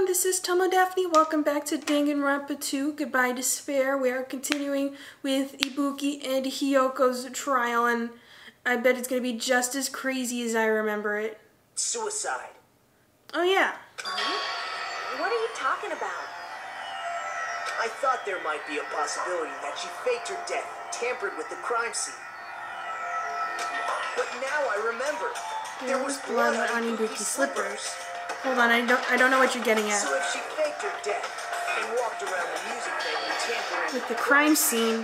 everyone, this is Tomo Daphne. Welcome back to Danganronpa 2: Goodbye Despair. We are continuing with Ibuki and Hiyoko's trial, and I bet it's going to be just as crazy as I remember it. Suicide. Oh yeah. Huh? What are you talking about? I thought there might be a possibility that she faked her death, tampered with the crime scene. But now I remember. There was blood on Ibuki's slippers. Hold on, I don't know what you're getting at. So if she faked her death and walked around the music venue tampering with the crime scene,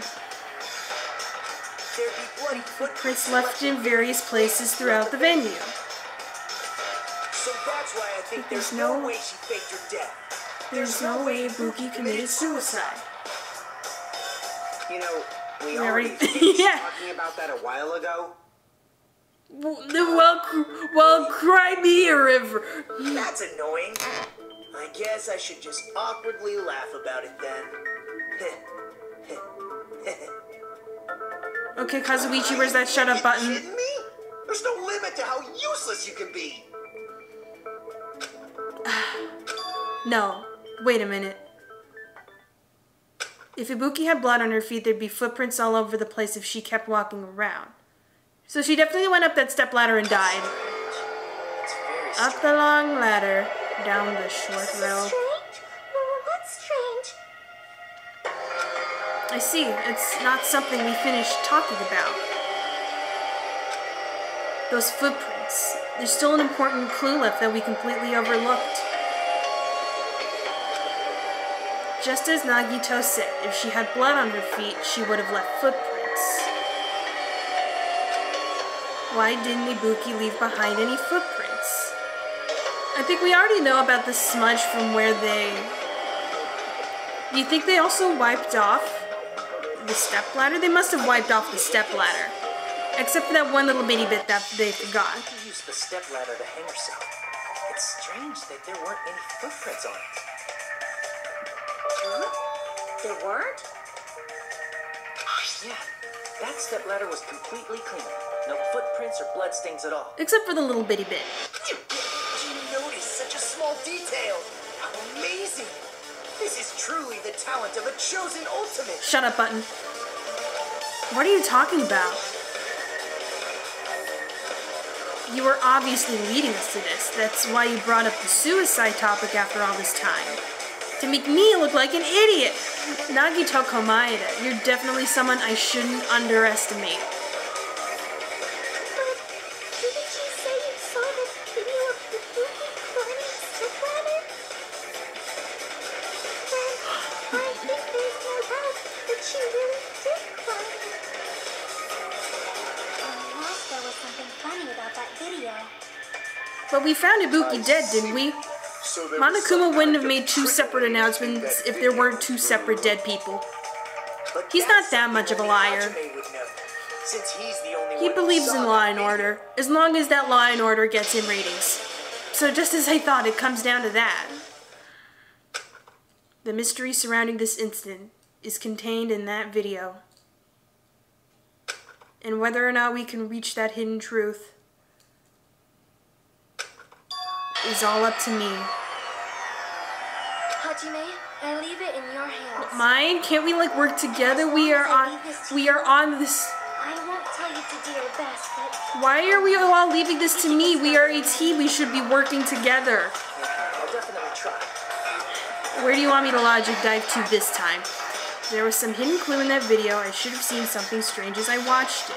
there'd be bloody footprints left in various places throughout the venue. So that's why I think there's no way she faked her death. There's no way Ibuki committed suicide. You know, we already finished talking about that a while ago. Well, cry me a river. That's annoying. I guess I should just awkwardly laugh about it then. Okay, Kazuichi, where's that shut up button? Are you kidding me? There's no limit to how useless you can be. No, wait a minute. If Ibuki had blood on her feet, there'd be footprints all over the place if she kept walking around. So she definitely went up that step ladder and died. Up the long ladder, down the short road. That's strange. I see. It's not something we finished talking about. Those footprints. There's still an important clue left that we completely overlooked. Just as Nagito said, if she had blood on her feet, she would have left footprints. Why didn't Ibuki leave behind any footprints? I think we already know about the smudge from where they... You think they also wiped off the stepladder? They must have wiped off the stepladder. Except for that one little bitty bit that they forgot. She used the stepladder to hang herself. It's strange that there weren't any footprints on it. Huh? There weren't? Yeah, that stepladder was completely clean. No footprints or bloodstains at all. Except for the little bitty bit. Did you notice such a small detail? How amazing! This is truly the talent of a chosen ultimate. Shut up, button. What are you talking about? You were obviously leading us to this. That's why you brought up the suicide topic after all this time. To make me look like an idiot. Nagito Komaeda, you're definitely someone I shouldn't underestimate. But we found Ibuki dead, didn't we? Monokuma wouldn't have made two separate announcements if there weren't two separate dead people. He's not that much of a liar. He believes in law and order, as long as that law and order gets him ratings. So just as I thought, it comes down to that. The mystery surrounding this incident is contained in that video. And whether or not we can reach that hidden truth is all up to me. Hajime, I leave it in your hands. Mine? Can't we like work together? We are on this. I won't tell you to do your best, but why are we all leaving this to me? We are a team. We should be working together. I'll definitely try. Where do you want me to logic dive to this time? There was some hidden clue in that video. I should have seen something strange as I watched it.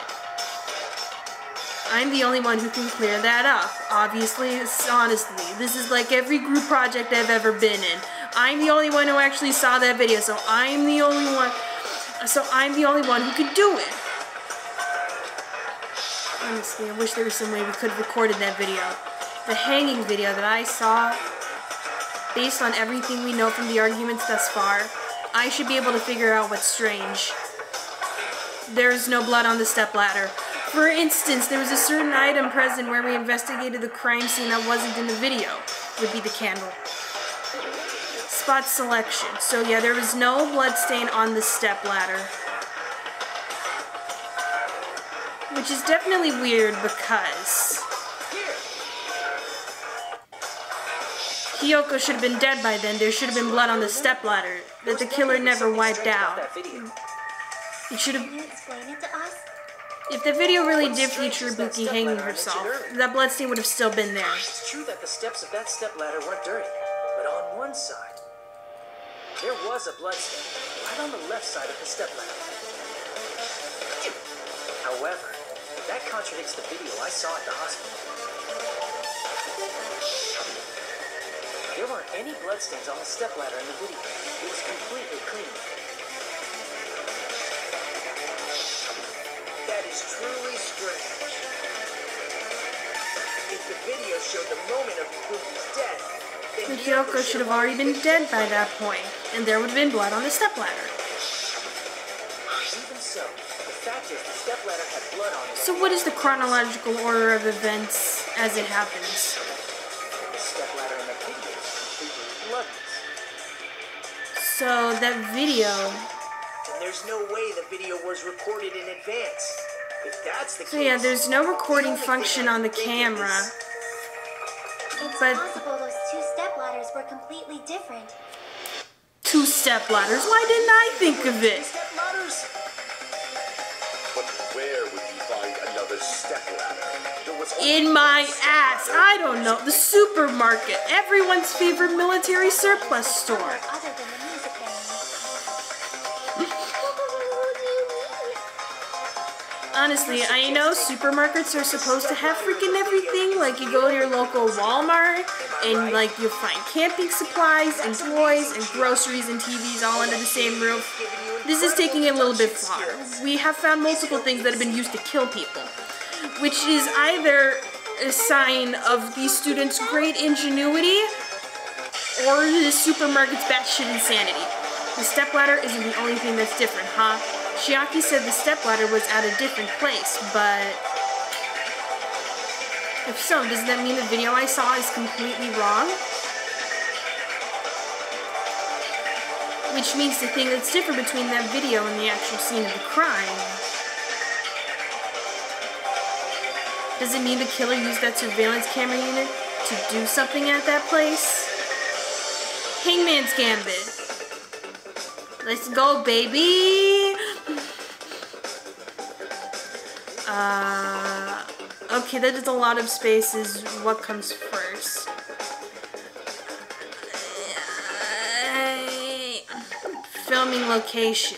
I'm the only one who can clear that up. Obviously, honestly, this is like every group project I've ever been in. I'm the only one who actually saw that video, so I'm the only one. So I'm the only one who could do it. Honestly, I wish there was some way we could have recorded that video. The hanging video that I saw, based on everything we know from the arguments thus far, I should be able to figure out what's strange. There is no blood on the stepladder. For instance, there was a certain item present where we investigated the crime scene that wasn't in the video. It would be the candle. Spot selection. So yeah, there was no bloodstain on the stepladder. Which is definitely weird because... Hiyoko should have been dead by then. There should have been blood on the stepladder that the killer never wiped out. It should have... If the video really did feature Ibuki hanging herself, that bloodstain would have still been there. It's true that the steps of that stepladder weren't dirty, but on one side, there was a bloodstain right on the left side of the stepladder. However, that contradicts the video I saw at the hospital. There weren't any bloodstains on the stepladder in the video. It was completely clean. It's truly strange. If the video showed the moment of Ibuki's death, then Kyoko should have already been dead by that point, and there would have been blood on the stepladder. Even so, the fact is the stepladder had blood on it. So what is the chronological order of events as it happens? The stepladder in the video is completely bloodless. So that video... And there's no way the video was recorded in advance. If that's the case, so yeah, there's no recording function on the camera. It's possible those two step ladders were completely different. Two step ladders? Why didn't I think of it? Step ladders? But where would you find another step ladder? There was in my ass. I don't know. The supermarket. Everyone's favorite military surplus store. Honestly, I know supermarkets are supposed to have freaking everything, like you go to your local Walmart, and like you'll find camping supplies, and toys, and groceries, and TVs all under the same roof. This is taking it a little bit far. We have found multiple things that have been used to kill people, which is either a sign of these students' great ingenuity, or the supermarket's batshit insanity. The stepladder isn't the only thing that's different, huh? Chiaki said the stepladder was at a different place, but if so, does that mean the video I saw is completely wrong? Which means the thing that's different between that video and the actual scene of the crime. Does it mean the killer used that surveillance camera unit to do something at that place? Hangman's Gambit. Let's go, baby! Okay, that is a lot of spaces. What comes first? Filming location.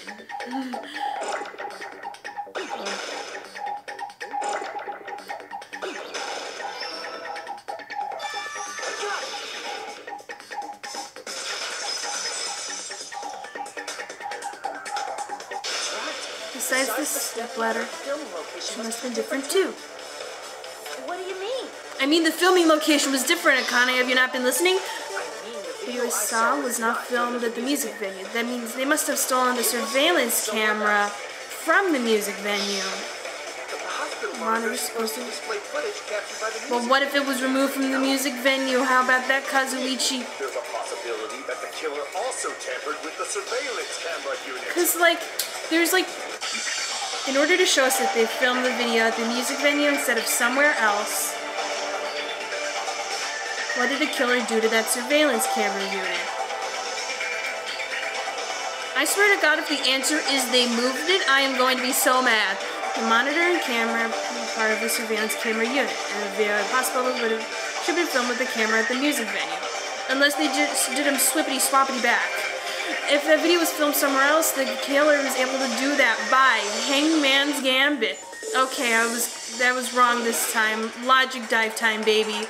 Besides the stepladder, she must have been different too. What do you mean? I mean the filming location was different, Akane. Have you not been listening? The video I saw was not filmed at the music venue. That means they must have stolen the surveillance camera from the music venue. Monitor's supposed to display footage captured by the music. Well, what if it was removed from the music venue? How about that, Kazuichi? There's a possibility that the killer also tampered with the surveillance camera unit. Because, like, there's, like... In order to show us that they filmed the video at the music venue instead of somewhere else, what did the killer do to that surveillance camera unit? I swear to God, if the answer is they moved it, I am going to be so mad. The monitor and camera were part of the surveillance camera unit, and the video at the hospital should have been filmed with the camera at the music venue. Unless they just did them swippity-swappity back. If that video was filmed somewhere else, the killer was able to do that by Hangman's Gambit. Okay, that was wrong this time. Logic dive time, baby.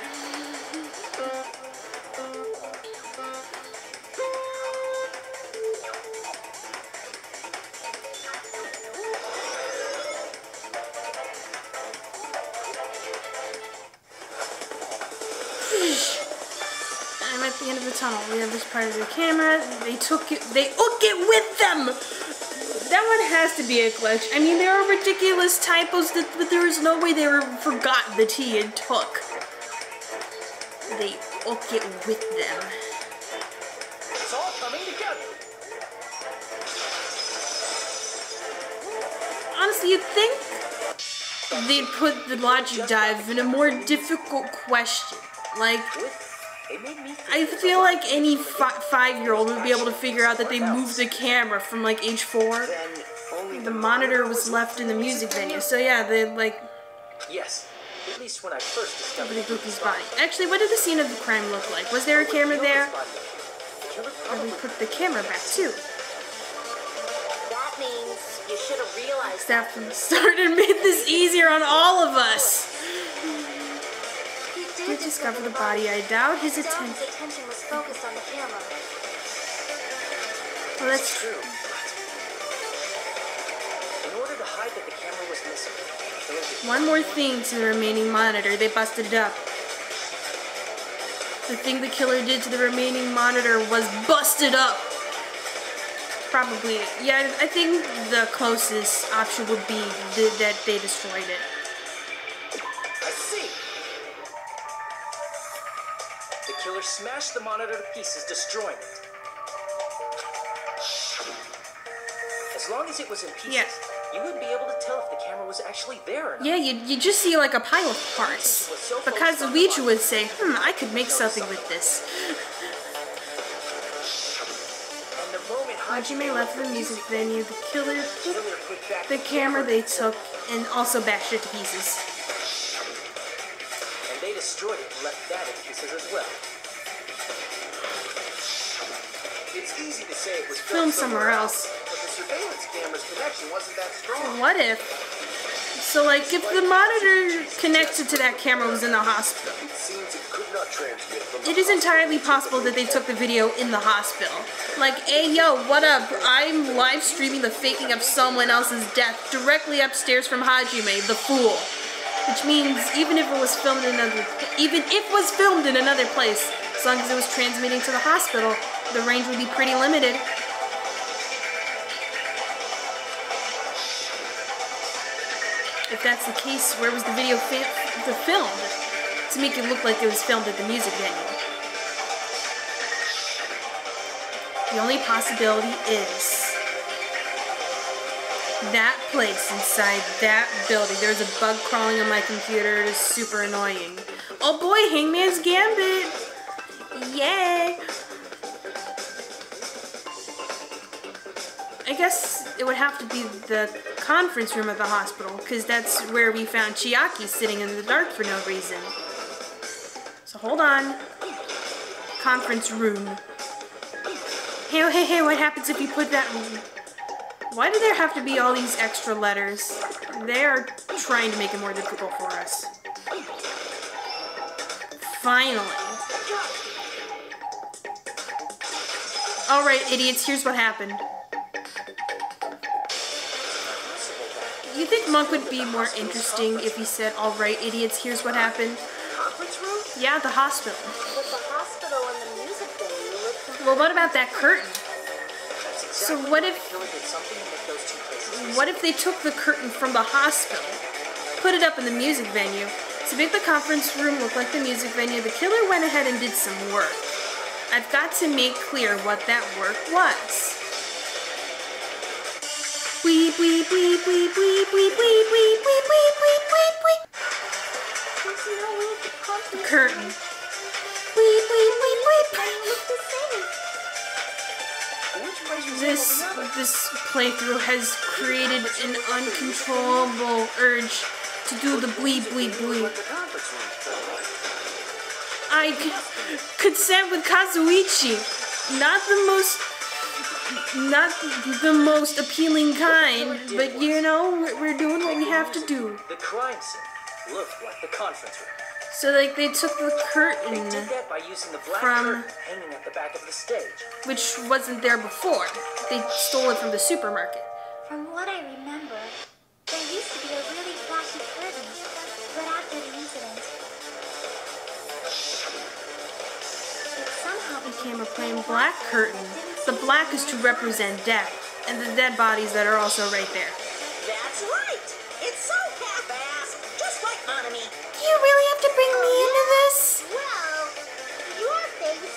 I'm at the end of the tunnel. We have this part of the camera. They took it with them! That one has to be a glitch. I mean, there are ridiculous typos, but there is no way they forgot the T and took. They took it with them. It's all coming together. Honestly, you'd think they'd put the logic dive in a more difficult question. Like... I feel like any five-year-old would be able to figure out that they moved the camera from like age 4. The monitor was left in the music venue, so yeah, they like. Yes, at least when I first discovered Ibuki's body. Actually, what did the scene of the crime look like? Was there a camera there? And we put the camera back too. That means you should have realized. Staff from the start and made this easier on all of us. He did discover the body. I doubt his attention was focused on the camera. Well, that's true. One more thing to the remaining monitor. They busted it up. The thing the killer did to the remaining monitor was busted up. Probably. Yeah, I think the closest option would be that they destroyed it. I see. The killer smashed the monitor to pieces, destroying it. As long as it was in pieces. Yeah. You wouldn't be able to tell if the camera was actually there or not. Yeah, you just see like a pile of parts. But Kazuichi would say, I could make something with this. Hajime left the music venue, the killer took the camera they took and also bashed it to pieces. And they destroyed it and left that in pieces as well. It's easy to say it was filmed somewhere else. Surveillance camera's connection wasn't that strong. What if? So, like, if the monitor connected to that camera was in the hospital, it is entirely possible that they took the video in the hospital. Like, hey, yo, what up? I'm live streaming the faking of someone else's death directly upstairs from Hajime, the fool. Which means, even if it was filmed in another place, as long as it was transmitting to the hospital, the range would be pretty limited. If that's the case, where was the video filmed? To make it look like it was filmed at the music venue. The only possibility is that place inside that building. There was a bug crawling on my computer. It is super annoying. Oh boy, Hangman's Gambit! Yay! I guess it would have to be the conference room at the hospital, because that's where we found Chiaki sitting in the dark for no reason. So hold on. Conference room. Hey, hey, hey, what happens if you put that... Why do there have to be all these extra letters? They are trying to make it more difficult for us. Finally. Alright, idiots, here's what happened. You think Monk would be more interesting if he said, all right, idiots, here's what happened? Conference room? Yeah, the hospital. But the hospital and the music venue look... Well, what about that curtain? Exactly. So what if they took the curtain from the hospital, put it up in the music venue, to make the conference room look like the music venue, the killer went ahead and did some work. I've got to make clear what that work was. Weep, weep, weep, weep, weep, weep, weep, weep, weep, weep, weep, weep, weep. The curtain. Weep, weep, weep, weep. This playthrough has created an uncontrollable urge to do the bleep, bleep, bleep. I consent with Kazuichi. Not the most appealing kind, but you know, we're doing what we have to do. The crime scene looked like the conference room. So like they took the curtain from hanging at the back of the stage, which wasn't there before. They stole it from the supermarket. From what I remember, there used to be a really flashy curtain, but after the incident, it somehow became a plain black curtain. The black is to represent death, and the dead bodies that are also right there. That's right! It's so half-assed, just like Anami. Do you really have to bring me into this? Well, your face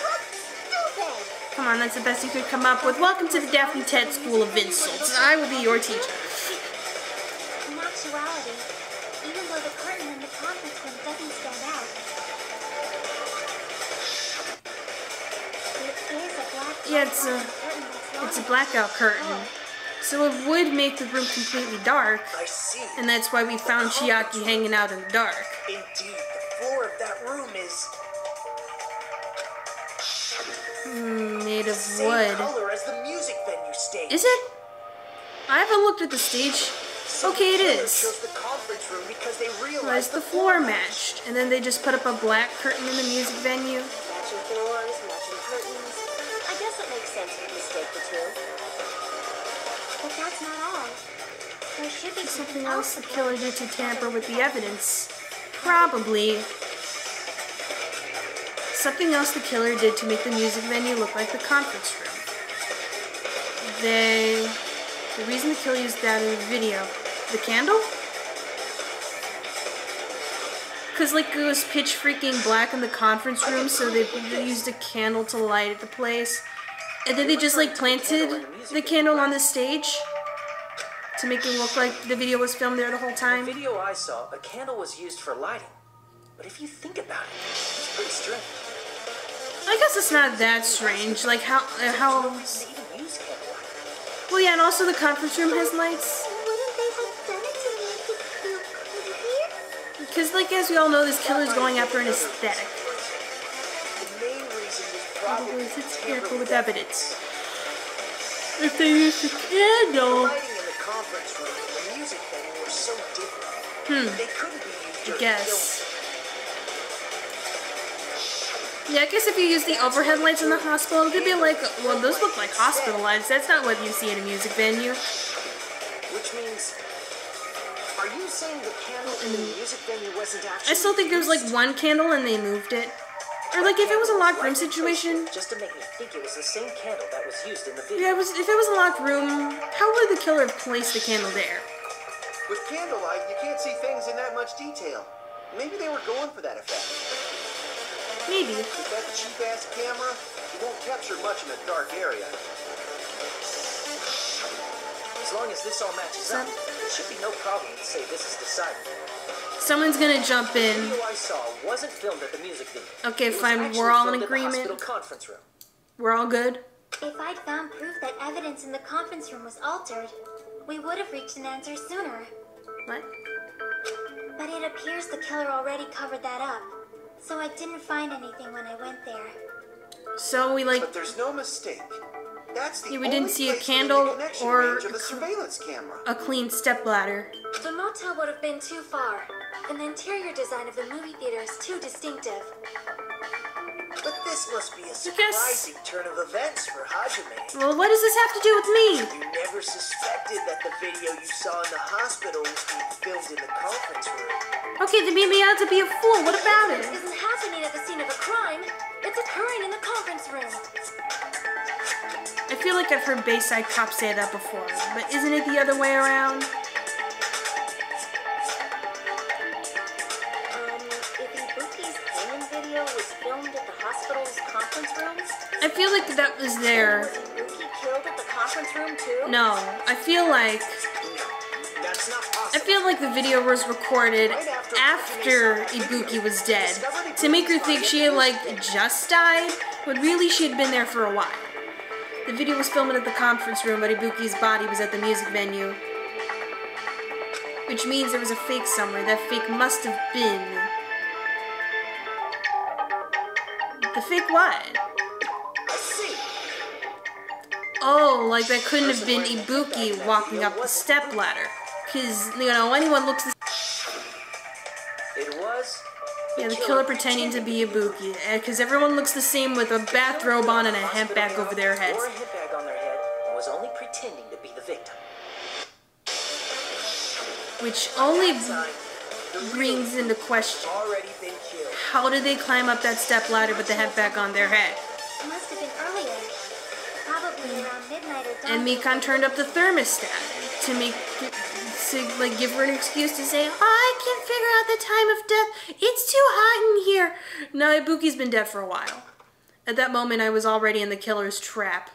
looks stupid. Come on, that's the best you could come up with. Welcome to the Daphne Ted School of Insults. I will be your teacher. In actuality, even though the curtain in the conference room doesn't stand out, Yeah, it's a blackout curtain. So it would make the room completely dark. I see. And that's why we found Chiaki hanging out in the dark. Indeed, the floor of that room is made of wood. Same color as the music venue stage. Is it? I haven't looked at the stage. Okay, it is. Realized the floor matched, and then they just put up a black curtain in the music venue. Matching floors, matching curtains. I guess it makes sense to mistake the two. But that's not all. There should be something else the killer did to tamper with the evidence. Probably. Something else the killer did to make the music venue look like the conference room. The reason the killer used that in the video. The candle? Because, like, it was pitch freaking black in the conference room, so they used a candle to light the place. And then they just, like, planted the candle on the stage to make it look like the video was filmed there the whole time. In the video I saw, a candle was used for lighting. But if you think about it, it's pretty strange. I guess it's not that strange. Like, how... Well, yeah, and also the conference room has lights. Wouldn't they have done it to make it feel clear? Because, like, as we all know, this killer's going after an aesthetic. The main reason was probably it's careful with evidence. If they used a candle. The lighting in the conference room and the music venue were so different. They couldn't be used. I guess. Yeah, I guess if you use the overhead lights in the hospital, it could be like, well, those look like hospital lights. That's not what you see at a music venue. Which means, are you saying the candle in the music venue wasn't actually? I still think there was like one candle and they moved it. Or like if it was a locked room situation. Just to make me think it was the same candle that was used in the video. Yeah, if it was a locked room, how would the killer have placed the candle there? With candlelight, you can't see things in that much detail. Maybe they were going for that effect. Maybe. With that cheap-ass camera, you won't capture much in a dark area. As long as this all matches up, there should be no problem to say this is decided. Someone's gonna jump in. The video I saw wasn't filmed at the music venue. Okay, fine. We're all in agreement. We're all good. If I'd found proof that evidence in the conference room was altered, we would have reached an answer sooner. What? But it appears the killer already covered that up. So I didn't find anything when I went there. So we like. But there's no mistake. That's the. Yeah, we didn't see a candle or a surveillance camera. A clean stepladder. The motel would have been too far, and the interior design of the movie theater is too distinctive. But this must be a surprising turn of events for Hajime. Well, what does this have to do with me? You never suspected that the video you saw in the hospital was being filmed in the conference room. Okay, they made me out to be a fool. What about it? This isn't happening at the scene of a crime. It's occurring in the conference room. I feel like I've heard Bayside cops say that before, but isn't it the other way around? If Ibuki's hanging video was filmed at the hospital's conference room? I feel like that was there. Was Ibuki killed at the conference room too? No, I feel like... I feel like the video was recorded after Ibuki was dead, to make her think she had, like, just died, but really she had been there for a while. The video was filmed at the conference room, but Ibuki's body was at the music venue. Which means there was a fake somewhere. That fake must have been... The fake what? Oh, like that couldn't have been Ibuki walking up the stepladder. Because, you know, anyone looks the same. It was. Yeah, the killer pretending to be Ibuki. Because everyone looks the same with a bathrobe on and a hemp bag over their heads. Or a hemp bag on their head and was only pretending to be the victim. Which only brings into question how did they climb up that step ladder with the hemp bag on their head? It must have been earlier. Probably around midnight or dawn. And Mikan turned up the thermostat to make. To, like, give her an excuse to say, oh, I can't figure out the time of death. It's too hot in here. No, Ibuki's been dead for a while. At that moment, I was already in the killer's trap.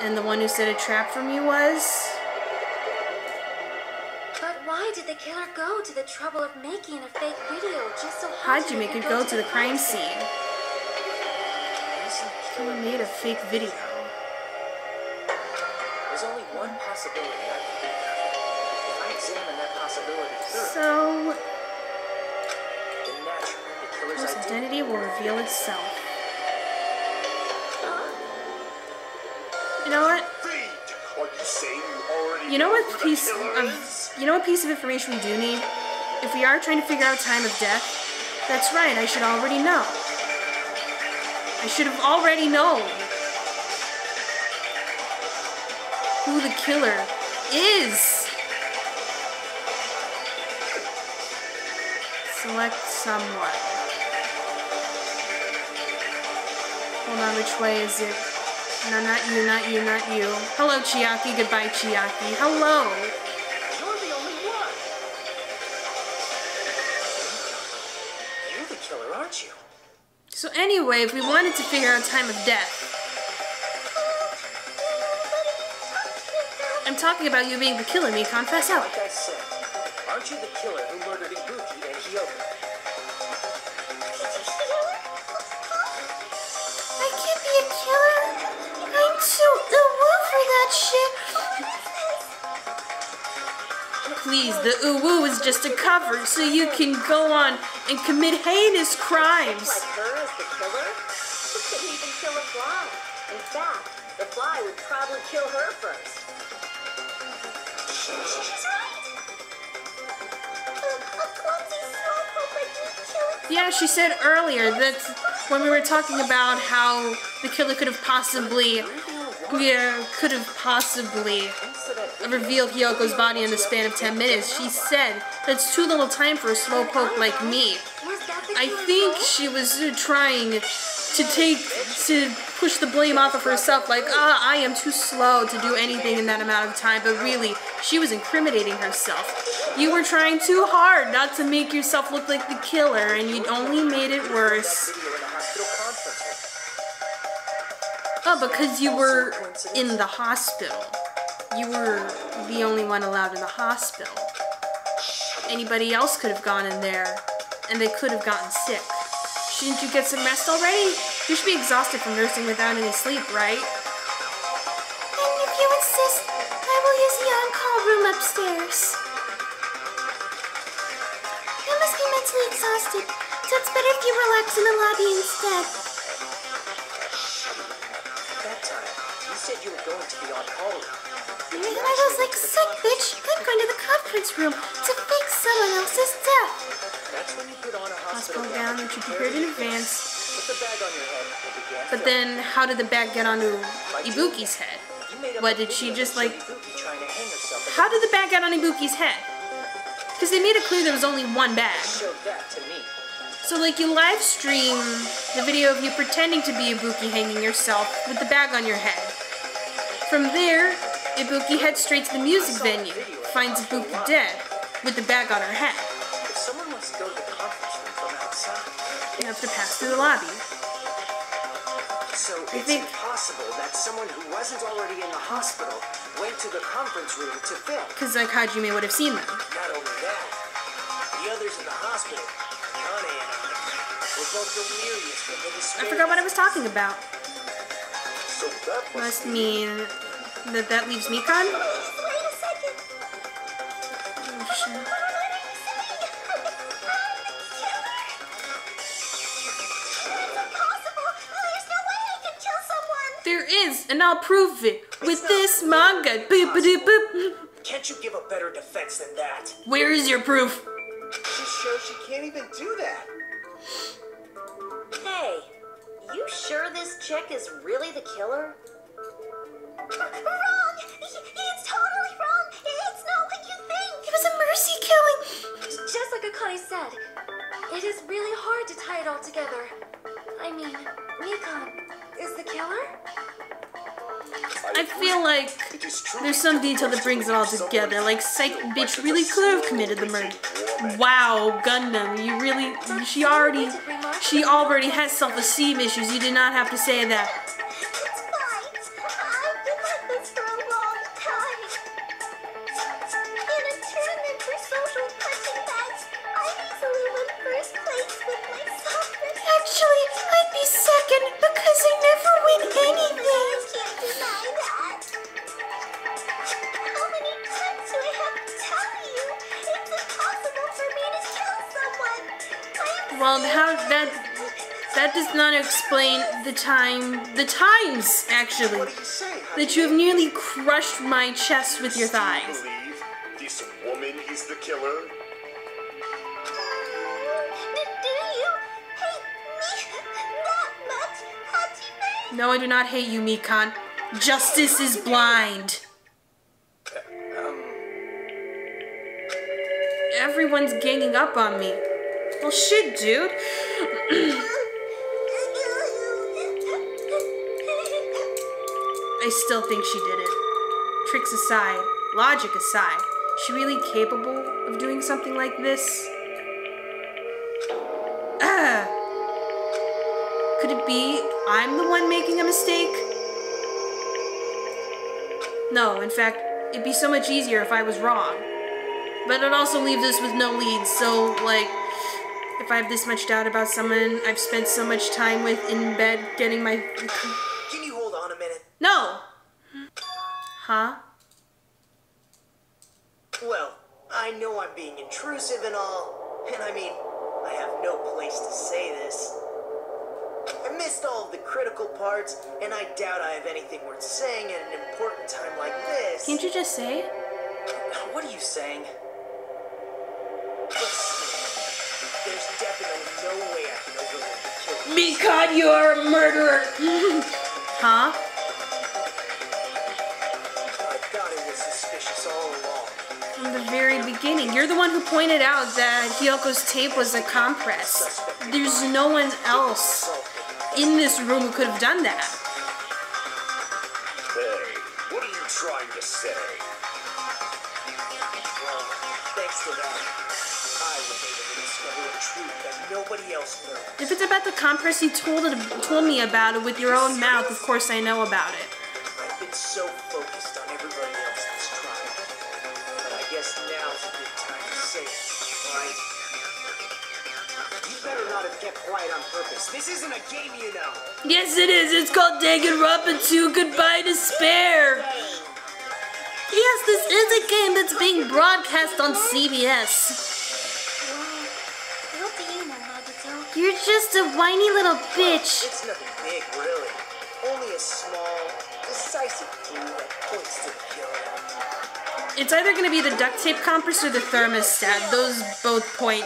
And the one who set a trap for me was... But why did the killer go to the trouble of making a fake video just so Hajime could go to the crime scene? Someone made a fake video. There's only one possibility I can think of. If I examine that possibility thoroughly, so then naturally the killer's identity will reveal itself. You know what? You know what piece of information we do need? If we are trying to figure out time of death, that's right, I should already know. I should have already known who the killer is. Select someone. Hold on, which way is it? No, not you, not you, not you. Hello, Chiaki. Goodbye, Chiaki. Hello. So anyway, if we wanted to figure out time of death, I'm talking about you being the killer, Mikan. Fess out. Like I said, aren't you the killer who murdered Ibuki and Hiyoko? I can't be a killer. I'm too uwu for that shit. Please, the uwu is just a cover so you can go on and commit heinous crimes. In fact, the fly would probably kill her first. She's right. Yeah, she said earlier that when we were talking about how the killer could have possibly, revealed Hyoko's body in the span of 10 minutes, she said that's too little time for a slowpoke like me. I think she was trying to push the blame off of herself, like, ah, I am too slow to do anything in that amount of time, but really, she was incriminating herself. You were trying too hard not to make yourself look like the killer, and you only made it worse. Oh, because you were in the hospital. You were the only one allowed in the hospital. Anybody else could have gone in there, and they could have gotten sick. Shouldn't you get some rest already? You should be exhausted from nursing without any sleep, right? And if you insist, I will use the on-call room upstairs. You must be mentally exhausted, so it's better if you relax in the lobby instead. That time, you said you were going to be on-call. I was like, sick bitch, I'm going to the conference room to fake someone else's death. Hospital gown that you prepared in advance. Put the bag on your head. But then, how did the bag get onto Ibuki's head? What, did she just like... How did the bag get on Ibuki's head? Because they made it clear there was only one bag. So like, you live stream the video of you pretending to be Ibuki hanging yourself with the bag on your head. From there, Ibuki heads straight to the music venue, finds Ibuki dead with the bag on her head. You have to pass through the lobby. So it's impossible that someone who wasn't already in the hospital went to the conference room to film. Because like Hajime would have seen them. Not only that, the others in the hospital, Akane and I, were both delirious from the experience. I forgot what I was talking about. So that must mean that that leaves Mikan? Oh, shit. And I'll prove it with this manga. Boop, boop, boop. Can't you give a better defense than that? Where is your proof? She shows she can't even do that. Hey, you sure this chick is really the killer? Wrong! It's totally wrong! It's not what you think! It was a mercy killing! Just like Akane said, it is really hard to tie it all together. I mean, Mikan is the killer? I feel like there's some detail that brings it all together, like psych bitch really could have committed the murder. Wow, Gundam, you really, she already has self-esteem issues, you did not have to say that. It's fine, I've been like this for a long time. In a tournament for social punching bags, I easily won first place with myself. Actually, I'd be second because I never win. That does not explain the times, actually, that you have nearly crushed my chest with your thighs. Do you believe this woman is the killer? Do you hate me that much, Hajime? No, I do not hate you, Mikan. Justice is blind. Everyone's ganging up on me. Well, shit, dude. I still think she did it. Tricks aside, logic aside, is she really capable of doing something like this? Could it be I'm the one making a mistake? No, in fact, it'd be so much easier if I was wrong. But I'd also leave this with no leads, so, like, if I have this much doubt about someone I've spent so much time with in bed getting my... Can you hold on a minute? No! Huh? Well, I know I'm being intrusive and all, and I mean, I have no place to say this. I missed all of the critical parts, and I doubt I have anything worth saying at an important time like this. Can't you just say it? What are you saying? There's definitely no way I can overlook the killer. Mikan, you are a murderer! Huh? I thought it was suspicious all along. From the very beginning. You're the one who pointed out that Hiyoko's tape was a compress. There's no one else in this room who could have done that. Hey, what are you trying to say? Well, thanks to that, I was able to discover a truth that nobody else knows. If it's about the compress you told me about it with your own mouth, of course I know about it. I've been so focused on everybody else that's tried, but I guess now's a good time to say it, right? You better not have kept quiet on purpose. This isn't a game, you know. Yes, it is. It's called Danganronpa 2: Goodbye Despair. Yes, this is a game that's being broadcast on CBS. You're just a whiny little bitch. It's nothing big, really. Only a small, decisive clue that points to the killer. It's either going to be the duct tape compress or the thermostat. Those both point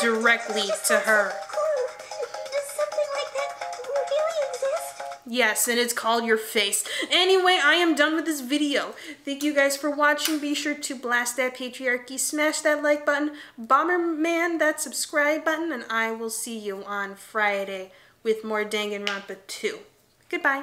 directly to her. Does something like that really exist? Yes, and it's called your face. Anyway, I am done with this video. Thank you guys for watching. Be sure to blast that patriarchy, smash that like button, Bomberman that subscribe button, and I will see you on Friday with more Danganronpa 2. Goodbye.